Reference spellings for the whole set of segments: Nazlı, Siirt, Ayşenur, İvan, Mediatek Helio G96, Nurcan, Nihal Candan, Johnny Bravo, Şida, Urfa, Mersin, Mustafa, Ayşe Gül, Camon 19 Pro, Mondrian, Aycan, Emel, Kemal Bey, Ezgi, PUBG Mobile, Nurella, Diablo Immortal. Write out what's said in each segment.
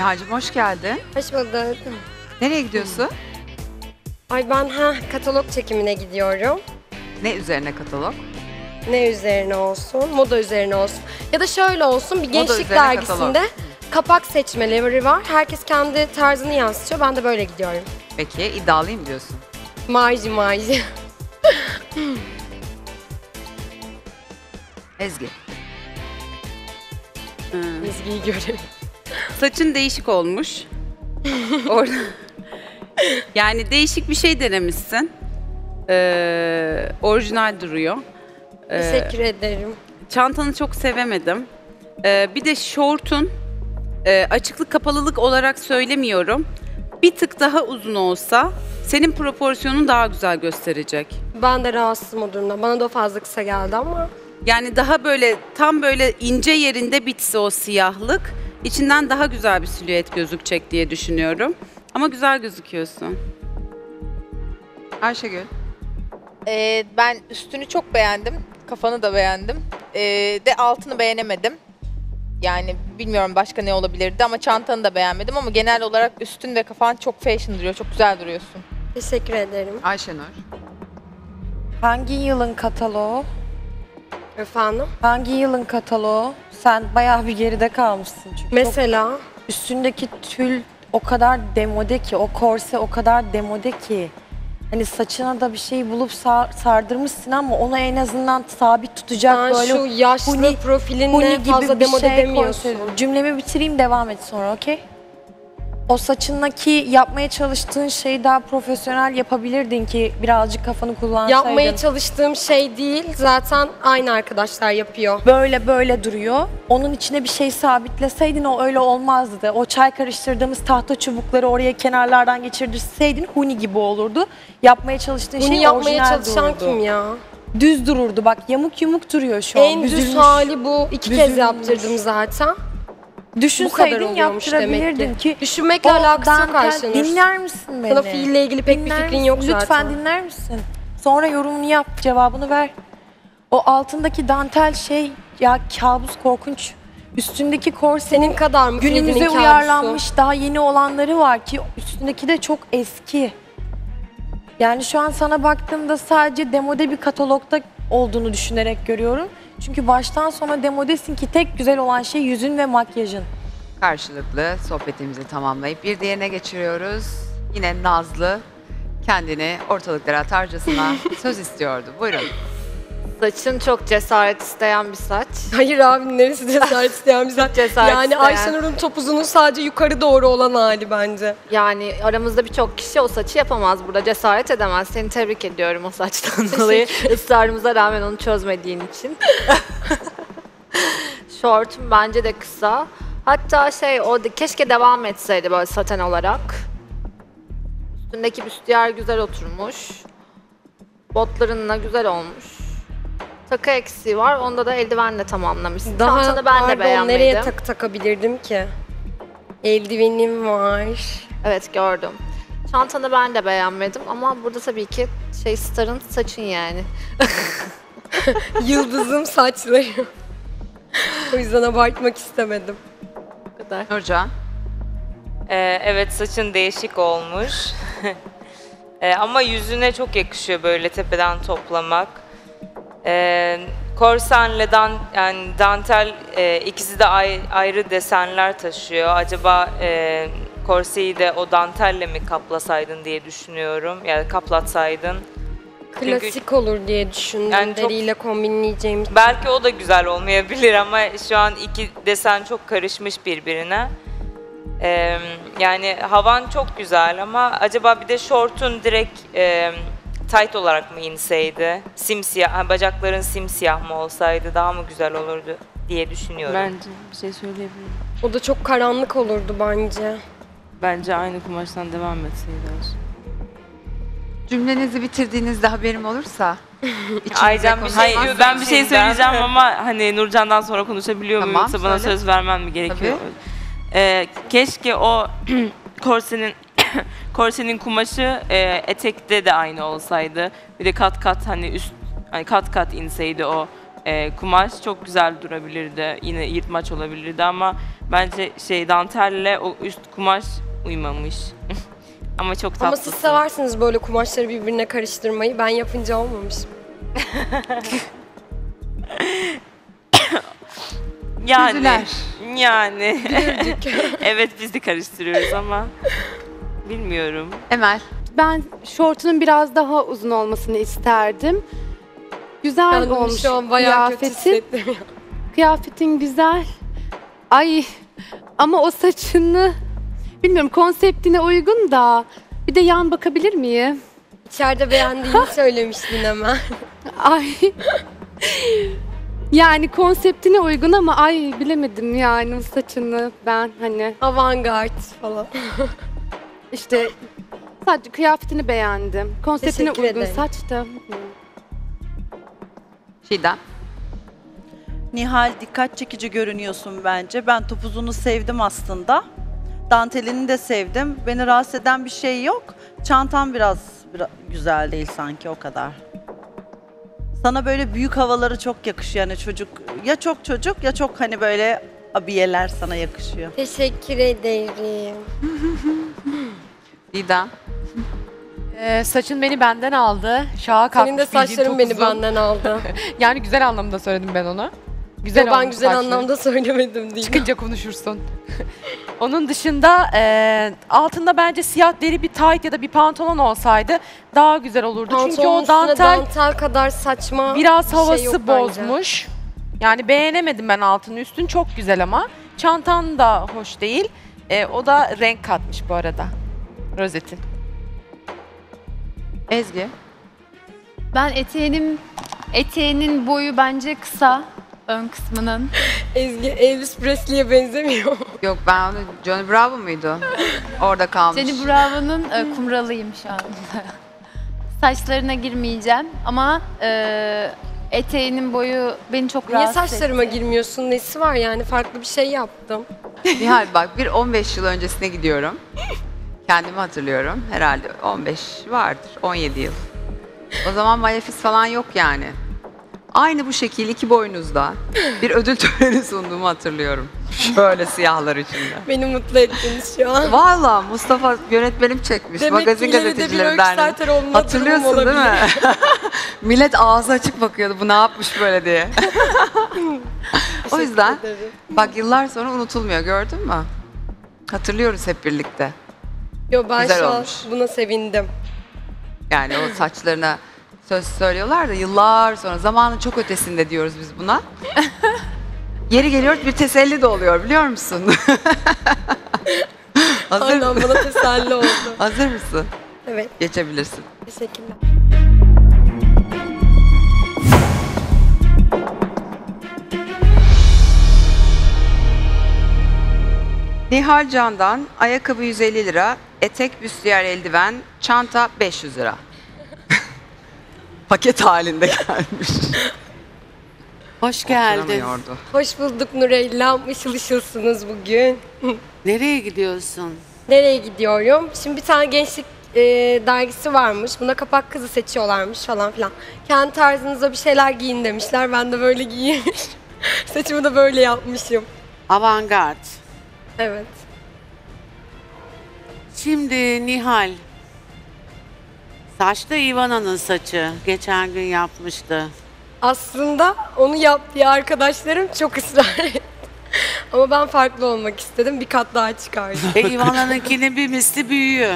Nihal'cığım hoş geldin. Hoş bulduk. Nereye gidiyorsun? Ay ben katalog çekimine gidiyorum. Ne üzerine katalog? Ne üzerine olsun? Moda üzerine olsun. Ya da şöyle olsun, bir gençlik dergisinde kapak seçmeleri var. Herkes kendi tarzını yansıtıyor. Ben de böyle gidiyorum. Peki iddialıyım diyorsun. Marji. Ezgi. Ezgi'yi görelim. Saçın değişik olmuş. Orada. Yani değişik bir şey denemişsin. Orijinal duruyor. Teşekkür ederim. Çantanı çok sevemedim. Bir de şortun açıklık kapalılık olarak söylemiyorum. Bir tık daha uzun olsa senin proporsiyonun daha güzel gösterecek. Ben de rahatsızım o durumda. Bana da fazla kısa geldi ama. Yani daha böyle tam böyle ince yerinde bitse o siyahlık. İçinden daha güzel bir silüet gözükecek diye düşünüyorum. Ama güzel gözüküyorsun. Ayşe Gül. Ben üstünü çok beğendim. Kafanı da beğendim. De altını beğenemedim. Yani bilmiyorum başka ne olabilirdi ama çantanı da beğenmedim. Ama genel olarak üstün ve kafan çok fashion duruyor. Çok güzel duruyorsun. Teşekkür ederim. Ayşenur. Hangi yılın kataloğu? Efendim? Hangi yılın kataloğu? Sen bayağı bir geride kalmışsın çünkü. Mesela? Üstündeki tül o kadar demode ki, o korse o kadar demode ki. Hani saçına da bir şey bulup sardırmışsın ama onu en azından sabit tutacak yani böyle. Şu yaşlı huni, profilinle gibi fazla demode şey demiyorsun. Cümlemi bitireyim, devam et sonra, okey? O saçındaki yapmaya çalıştığın şeyi daha profesyonel yapabilirdin ki birazcık kafanı kullansaydın. Yapmaya çalıştığım şey değil. Zaten aynı arkadaşlar yapıyor. Böyle duruyor. Onun içine bir şey sabitleseydin o öyle olmazdı. O çay karıştırdığımız tahta çubukları oraya kenarlardan geçirdirseydin huni gibi olurdu. Yapmaya çalıştığın huni şey orijinal dururdu. Huni yapmaya çalışan kim ya? Düz dururdu. Bak yamuk yumuk duruyor şu an. En büzülmüş. Düz hali bu. İki kez yaptırdım zaten. Düşünseydin yaptırabilirdin ki. Düşünmekle alakası yok Ayşenur. Dinler misin beni? Sana fiille ilgili pek bir fikrin yok zaten. Lütfen dinler misin? Sonra yorumunu yap, cevabını ver. O altındaki dantel şey ya kabus, korkunç. Üstündeki korsenin kadar mı günümüze uyarlanmış daha yeni olanları var ki üstündeki de çok eski. Yani şu an sana baktığımda sadece demode bir katalogda olduğunu düşünerek görüyorum. Çünkü baştan sona demodesin ki tek güzel olan şey yüzün ve makyajın. Karşılıklı sohbetimizi tamamlayıp bir diğerine geçiriyoruz. Yine Nazlı kendini ortalıklara atarcasına söz istiyordu. Buyurun. Saçın çok cesaret isteyen bir saç. Hayır abi, neresi cesaret isteyen bir saç? Yani Ayşenur'un topuzunun sadece yukarı doğru olan hali bence. Yani aramızda birçok kişi o saçı yapamaz burada. Cesaret edemez. Seni tebrik ediyorum o saçtan dolayı. Israrımıza rağmen onu çözmediğin için. Şortum bence de kısa. Hatta keşke devam etseydi böyle saten olarak. Üstündeki büstiyer güzel oturmuş. Botlarınla güzel olmuş. Takı eksiği var. Onda da eldivenle tamamlamışsın. Çantanı ben de beğenmedim. Nereye takabilirdim ki? Eldivenim var. Evet gördüm. Çantanı ben de beğenmedim ama burada tabii ki starın saçın yani. Yıldızım saçları. O yüzden abartmak istemedim. Bu kadar. Nurcan. Evet saçın değişik olmuş. Ama yüzüne çok yakışıyor böyle tepeden toplamak. Korsenle dantel ikisi de ayrı desenler taşıyor. Acaba korseyi de o dantelle mi kaplasaydın diye düşünüyorum. Yani kaplatsaydın. Klasik çünkü, olur diye düşündüm. Yani deriyle kombinleyeceğim için. Belki o da güzel olmayabilir ama şu an iki desen çok karışmış birbirine. Yani havan çok güzel ama acaba bir de şortun direkt... tight olarak mı inseydi? Simsiyah, bacakların simsiyah mı olsaydı daha mı güzel olurdu diye düşünüyorum. Bence bir şey söyleyebilirim. O da çok karanlık olurdu bence. Bence aynı kumaştan devam etseydi. Cümlenizi bitirdiğinizde haberim olursa. Aycan bir şey diyordum. Ben bir şey söyleyeceğim ama hani Nurcan'dan sonra konuşabiliyor muyum? Yoksa bana söz vermem mi gerekiyor? Keşke o korsenin kumaşı etekte de aynı olsaydı. Bir de kat kat hani üst, hani kat kat inseydi o kumaş çok güzel durabilirdi. Yine yırtmaç olabilirdi ama bence dantelle o üst kumaş uymamış. Ama çok tatlı. Ama siz seversiniz böyle kumaşları birbirine karıştırmayı. Ben yapınca olmamış. Yani. Güldüler. Yani. Evet, biz de karıştırıyoruz ama bilmiyorum. Emel. Ben şortunun biraz daha uzun olmasını isterdim. Güzel yani olmuş kıyafetin. Kıyafetin güzel. Ay ama o saçını bilmiyorum, konseptine uygun da. Bir de yan bakabilir miyim? İçeride beğendiğini söylemiştin ama. Ay. Yani konseptine uygun ama ay bilemedim yani saçını ben hani. Avantgard falan. İşte sadece kıyafetini beğendim. Konseptine teşekkür uygun ederim. Saç da. Şida. Nihal, dikkat çekici görünüyorsun bence. Ben topuzunu sevdim aslında. Dantelini de sevdim. Beni rahatsız eden bir şey yok. Çantam biraz güzel değil sanki, o kadar. Sana böyle büyük havaları çok yakışıyor. Yani çocuk, ya çok çocuk ya çok hani böyle abiyeler sana yakışıyor. Teşekkür ederim. Şida. Saçın beni benden aldı. Şaha kalktı. Senin de saçların beni benden aldı. Yani güzel anlamda söyledim ben onu. Güzel olmuş. Ben güzel saçları anlamda söylemedim değil. Çıkınca konuşursun. Onun dışında altında bence siyah deri bir tayt ya da bir pantolon olsaydı daha güzel olurdu. Pantolon çünkü o dantel kadar saçma. Biraz havası şey bozmuş. Bence. Yani beğenemedim ben altını, üstün çok güzel ama çantan da hoş değil. O da renk katmış bu arada. Rozetin. Ezgi. Ben eteğinin boyu bence kısa, ön kısmının. Ezgi Elvis Presley'e benzemiyor. Yok, ben onu Johnny Bravo muydu? Orada kalmış. Johnny Bravo'nun kumralıyım şu anda. Saçlarına girmeyeceğim ama eteğinin boyu beni çok rahatsız etti. Niye saçlarıma girmiyorsun? Nesi var yani? Farklı bir şey yaptım. Nihal bak, bir 15 yıl öncesine gidiyorum. Kendimi hatırlıyorum. Herhalde 15 vardır, 17 yıl. O zaman malefis falan yok yani. Aynı bu şekil iki boynuzda bir ödül töreni sunduğumu hatırlıyorum. Şöyle siyahlar içinde. Beni mutlu ettiniz şu an. Valla Mustafa yönetmenim çekmiş. Demek magazin gazetecilerinden. Hatırlıyorsun değil mi? Millet ağzı açık bakıyordu, bu ne yapmış böyle diye. O yüzden bak, yıllar sonra unutulmuyor, gördün mü? Hatırlıyoruz hep birlikte. Yo, ben güzel şu an buna sevindim. Yani o saçlarına söz söylüyorlar da yıllar sonra, zamanın çok ötesinde diyoruz biz buna. Yeri geliyor bir teselli de oluyor, biliyor musun? Hazır mısın? Bana teselli oldu. Hazır mısın? Evet. Geçebilirsin. Teşekkürler. Nihal Candan, ayakkabı 150 lira, etek, büstiyer, eldiven, çanta 500 lira. Paket halinde gelmiş. Hoş geldin. Hoş bulduk Nurella, ışıl ışılsınız bugün. Nereye gidiyorsun? Nereye gidiyorum? Şimdi bir tane gençlik dergisi varmış, buna kapak kızı seçiyorlarmış falan filan. Kendi tarzınıza bir şeyler giyin demişler, ben de böyle giymiş. Saçımı da böyle yapmışım. Avantgard. Evet. Şimdi Nihal, saçta İvan'ın saçı geçen gün yapmıştı. Aslında onu yaptığı arkadaşlarım çok ısrar etti. Ama ben farklı olmak istedim, bir kat daha çıkardım. İvan'ınkinin bir misli büyüyor.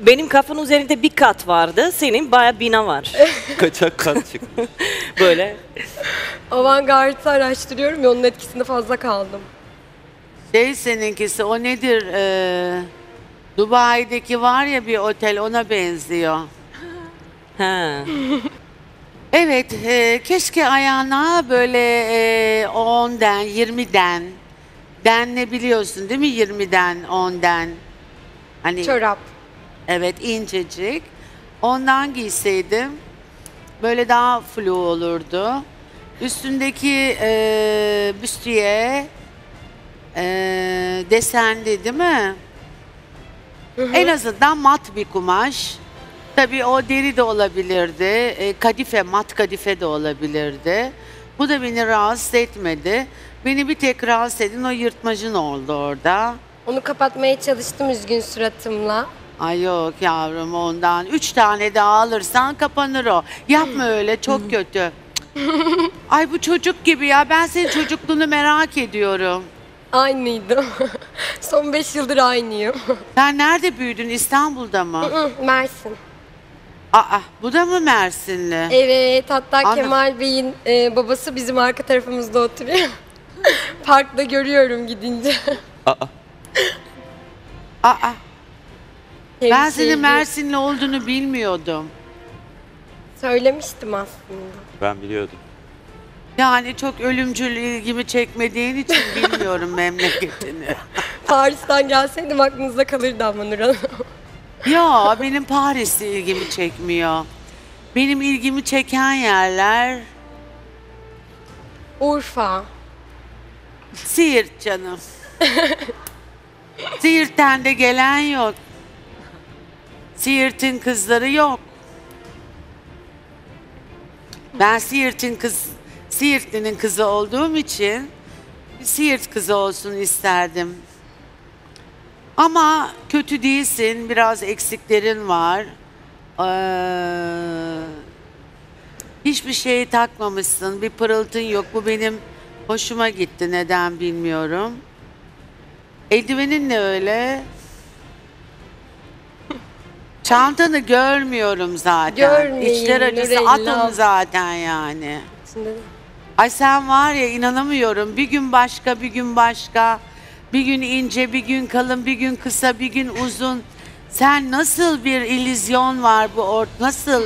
Benim kafanın üzerinde bir kat vardı, senin bayağı bina var. Kaçak kat çıkmış. Böyle. Avantgarde araştırıyorum ya, onun etkisinde fazla kaldım. Seninkisi o nedir? Dubai'deki var ya bir otel, ona benziyor. Ha. Evet, keşke ayağına böyle 10'den, 20'den, ne biliyorsun değil mi? 20'den, 10'den. Hani, çorap. Evet, incecik. Ondan giyseydim böyle daha flu olurdu. Üstündeki büstiye desenli değil mi? En azından mat bir kumaş. Tabii o deri de olabilirdi, kadife, mat kadife de olabilirdi. Bu da beni rahatsız etmedi. Beni bir tek rahatsız edin o yırtmacın oldu orada. Onu kapatmaya çalıştım üzgün suratımla. Ay yok yavrum ondan. 3 tane daha alırsan kapanır o. Yapma öyle, çok kötü. Ay bu çocuk gibi ya, ben senin çocukluğunu merak ediyorum. Aynıydım. Son 5 yıldır aynıyım. Sen nerede büyüdün? İstanbul'da mı? Mersin. Aa, bu da mı Mersinli? Evet, hatta Kemal Bey'in babası bizim arka tarafımızda oturuyor. Parkta görüyorum gidince. Ben senin Mersinli olduğunu bilmiyordum. Söylemiştim aslında. Ben biliyordum. Yani çok ölümcül ilgimi çekmediğin için bilmiyorum memleketini. Paris'ten gelseydim aklınızda kalırdı ama Nurella. Ya benim Paris ilgimi çekmiyor. Benim ilgimi çeken yerler... Urfa. Siirt canım. Siirt'ten de gelen yok. Siirt'in kızları yok. Ben Siirtli'nin kızı olduğum için bir Siirt kızı olsun isterdim. Ama kötü değilsin, biraz eksiklerin var. Hiçbir şeyi takmamışsın, bir pırıltın yok. Bu benim hoşuma gitti, neden bilmiyorum. Eldivenin ne öyle? Çantanı görmüyorum zaten. Görmeyeyim, İçler acısı atın zaten yani. Ay sen var ya, inanamıyorum. Bir gün başka, bir gün başka. Bir gün ince, bir gün kalın, bir gün kısa, bir gün uzun. Sen nasıl bir illüzyon var bu ortada? Nasıl?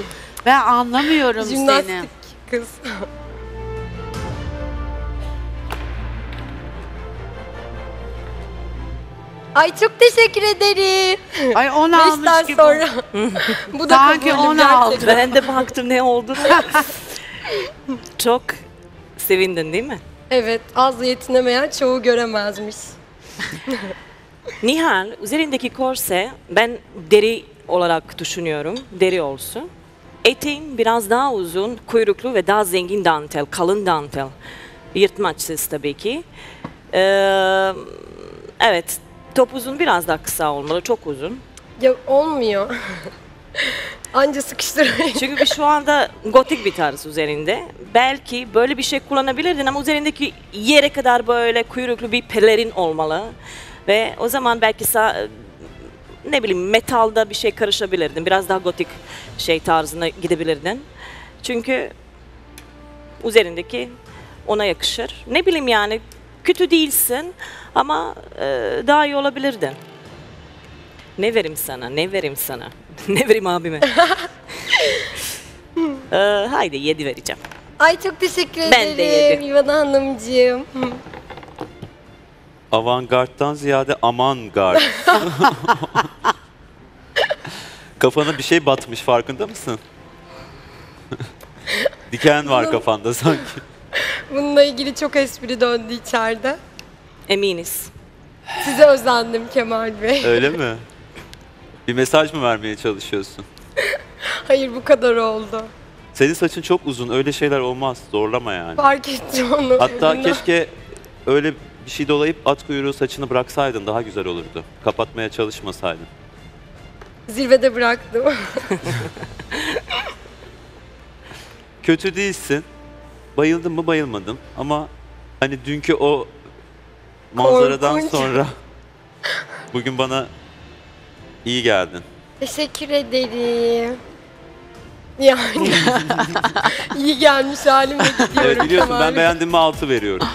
Ben anlamıyorum seni. Jimnastik kız. Ay çok teşekkür ederim. Ay 10 almış gibi. Sonra. Bu da sanki 10 aldı. Ben de baktım ne oldu. Çok sevindin değil mi? Evet, az yetinemeyen çoğu göremezmiş. Nihal, üzerindeki korse ben deri olarak düşünüyorum, deri olsun. Eteğin biraz daha uzun, kuyruklu ve daha zengin dantel, kalın dantel. Yırtmaçsız tabii ki. Evet, topuzun biraz daha kısa olmalı, çok uzun. Ya olmuyor. Anca sıkıştırayım. Çünkü şu anda gotik bir tarz üzerinde. Belki böyle bir şey kullanabilirdin ama üzerindeki yere kadar böyle kuyruklu bir pelerin olmalı. Ve o zaman belki ne bileyim metalda bir şey karışabilirdin. Biraz daha gotik şey tarzına gidebilirdin. Çünkü üzerindeki ona yakışır. Ne bileyim yani kötü değilsin ama daha iyi olabilirdin. Ne vereyim sana, ne vereyim sana? Ne vereyim abime? Haydi 7 vereceğim. Ay çok teşekkür ederim. Ben de 7. İvan Hanımcığım. Avantgard'dan ziyade amangard. Kafana bir şey batmış, farkında mısın? Diken var kafanda sanki. Bununla ilgili çok espri döndü içeride. Eminiz. Size özendim Kemal Bey. Öyle mi? Bir mesaj mı vermeye çalışıyorsun? Hayır, bu kadar oldu. Senin saçın çok uzun, öyle şeyler olmaz. Zorlama yani. Fark etti onu. Hatta keşke öyle bir şey dolayıp at kuyruğu saçını bıraksaydın, daha güzel olurdu. Kapatmaya çalışmasaydın. Zirvede bıraktım. Kötü değilsin. Bayıldın mı bayılmadım ama hani dünkü o manzaradan korkunç sonra bugün bana iyi geldin. Teşekkür ederim. Yani iyi gelmiş halimle gidiyorum. Evet, biliyorsun ben beğendim mi 6 veriyorum.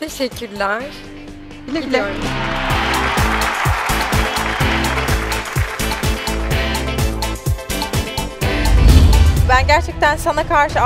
Teşekkürler. Güle güle. Ben gerçekten sana karşı